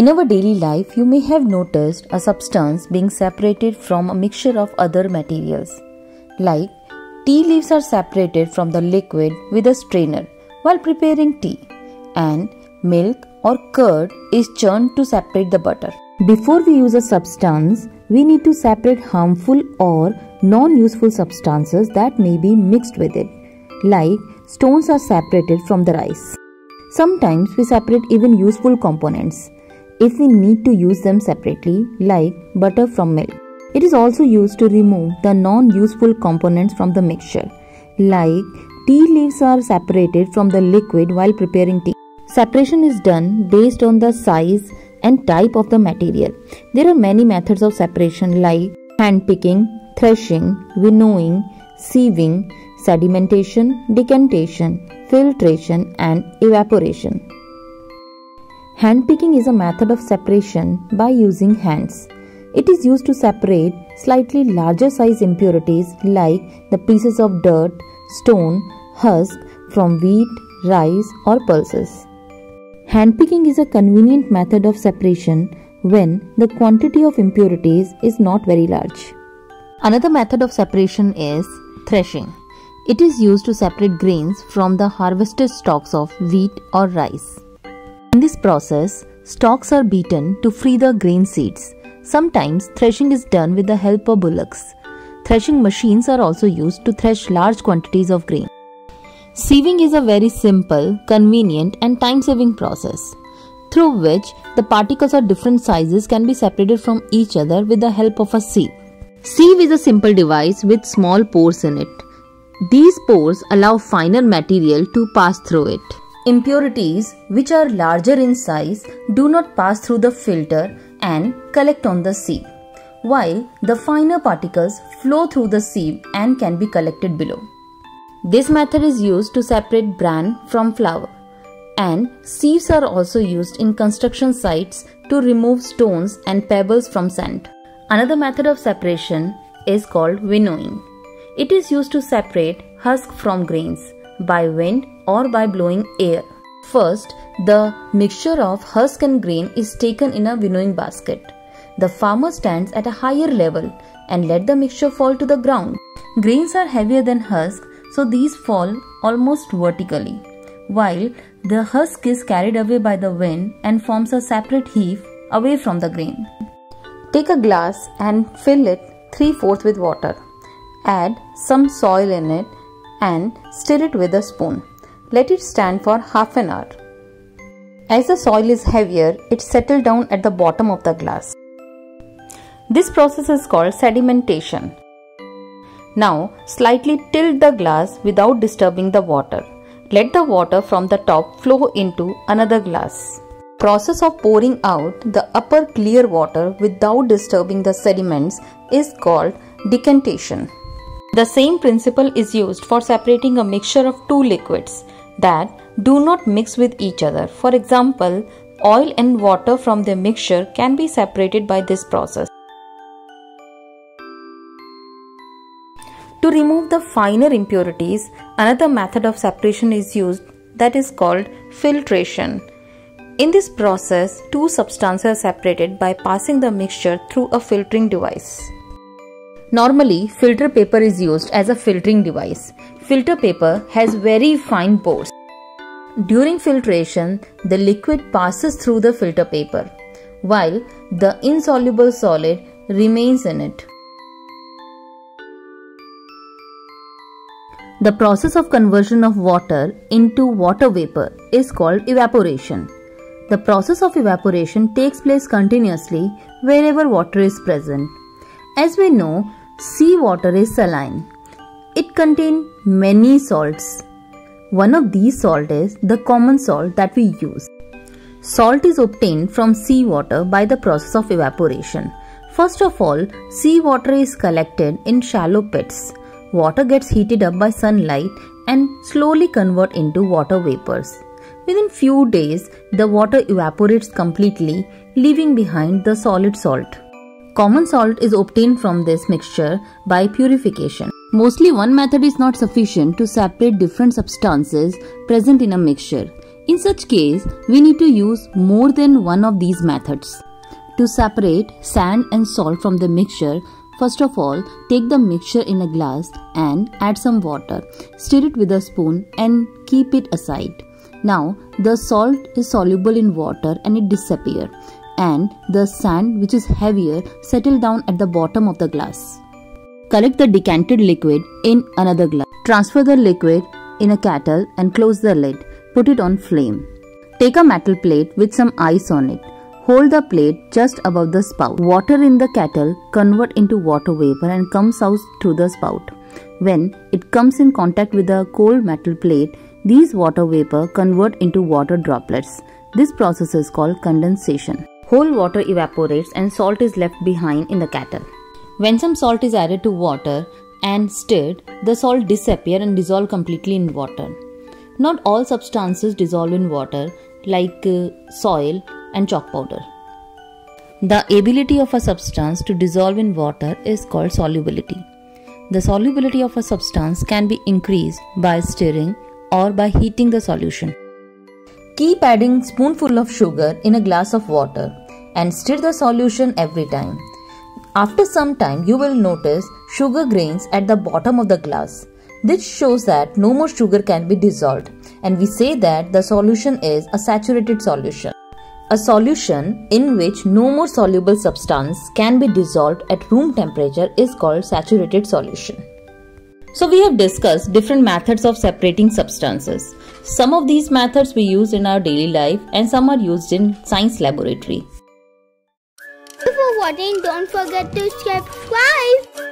In our daily life, you may have noticed a substance being separated from a mixture of other materials. Like, tea leaves are separated from the liquid with a strainer while preparing tea, and milk or curd is churned to separate the butter. Before we use a substance, we need to separate harmful or non-useful substances that may be mixed with it, like stones are separated from the rice. Sometimes we separate even useful components if we need to use them separately, like butter from milk. It is also used to remove the non-useful components from the mixture, like tea leaves are separated from the liquid while preparing tea. Separation is done based on the size and type of the material. There are many methods of separation like hand picking, threshing, winnowing, sieving, sedimentation, decantation, filtration and evaporation. Hand picking is a method of separation by using hands. It is used to separate slightly larger size impurities like the pieces of dirt, stone, husk from wheat, rice or pulses. Handpicking is a convenient method of separation when the quantity of impurities is not very large. Another method of separation is threshing. It is used to separate grains from the harvested stalks of wheat or rice. In this process, stalks are beaten to free the grain seeds. Sometimes threshing is done with the help of bullocks. Threshing machines are also used to thresh large quantities of grain. Sieving is a very simple, convenient and time-saving process through which the particles of different sizes can be separated from each other with the help of a sieve. Sieve is a simple device with small pores in it. These pores allow finer material to pass through it. Impurities, which are larger in size, do not pass through the filter and collect on the sieve, while the finer particles flow through the sieve and can be collected below. This method is used to separate bran from flour, and sieves are also used in construction sites to remove stones and pebbles from sand. Another method of separation is called winnowing. It is used to separate husk from grains by wind or by blowing air. First, the mixture of husk and grain is taken in a winnowing basket. The farmer stands at a higher level and let the mixture fall to the ground. Grains are heavier than husk, so these fall almost vertically, while the husk is carried away by the wind and forms a separate heap away from the grain. Take a glass and fill it 3/4 with water. Add some soil in it and stir it with a spoon. Let it stand for half an hour. As the soil is heavier, it settles down at the bottom of the glass. This process is called sedimentation. Now, slightly tilt the glass without disturbing the water. Let the water from the top flow into another glass. Process of pouring out the upper clear water without disturbing the sediments is called decantation. The same principle is used for separating a mixture of two liquids that do not mix with each other. For example, oil and water from their mixture can be separated by this process. To remove the finer impurities, another method of separation is used that is called filtration. In this process, two substances are separated by passing the mixture through a filtering device. Normally, filter paper is used as a filtering device. Filter paper has very fine pores. During filtration, the liquid passes through the filter paper, while the insoluble solid remains in it. The process of conversion of water into water vapor is called evaporation. The process of evaporation takes place continuously wherever water is present. As we know, seawater is saline. It contains many salts. One of these salts is the common salt that we use. Salt is obtained from seawater by the process of evaporation. First of all, seawater is collected in shallow pits. Water gets heated up by sunlight and slowly convert into water vapors. Within few days, the water evaporates completely, leaving behind the solid salt. Common salt is obtained from this mixture by purification. Mostly one method is not sufficient to separate different substances present in a mixture. In such case, we need to use more than one of these methods. To separate sand and salt from the mixture, first of all, take the mixture in a glass and add some water. Stir it with a spoon and keep it aside. Now, the salt is soluble in water and it disappears, and the sand, which is heavier, settles down at the bottom of the glass. Collect the decanted liquid in another glass. Transfer the liquid in a kettle and close the lid. Put it on flame. Take a metal plate with some ice on it. Hold the plate just above the spout. Water in the kettle converts into water vapor and comes out through the spout. When it comes in contact with a cold metal plate, these water vapor convert into water droplets. This process is called condensation. Whole water evaporates and salt is left behind in the kettle. When some salt is added to water and stirred, the salt disappears and dissolves completely in water. Not all substances dissolve in water, like soil and chalk powder. The ability of a substance to dissolve in water is called solubility. The solubility of a substance can be increased by stirring or by heating the solution. Keep adding spoonful of sugar in a glass of water and stir the solution every time. After some time, you will notice sugar grains at the bottom of the glass. This shows that no more sugar can be dissolved, and we say that the solution is a saturated solution. A solution in which no more soluble substance can be dissolved at room temperature is called saturated solution. So we have discussed different methods of separating substances. Some of these methods we use in our daily life and some are used in science laboratory. Thank you for watching. Don't forget to subscribe.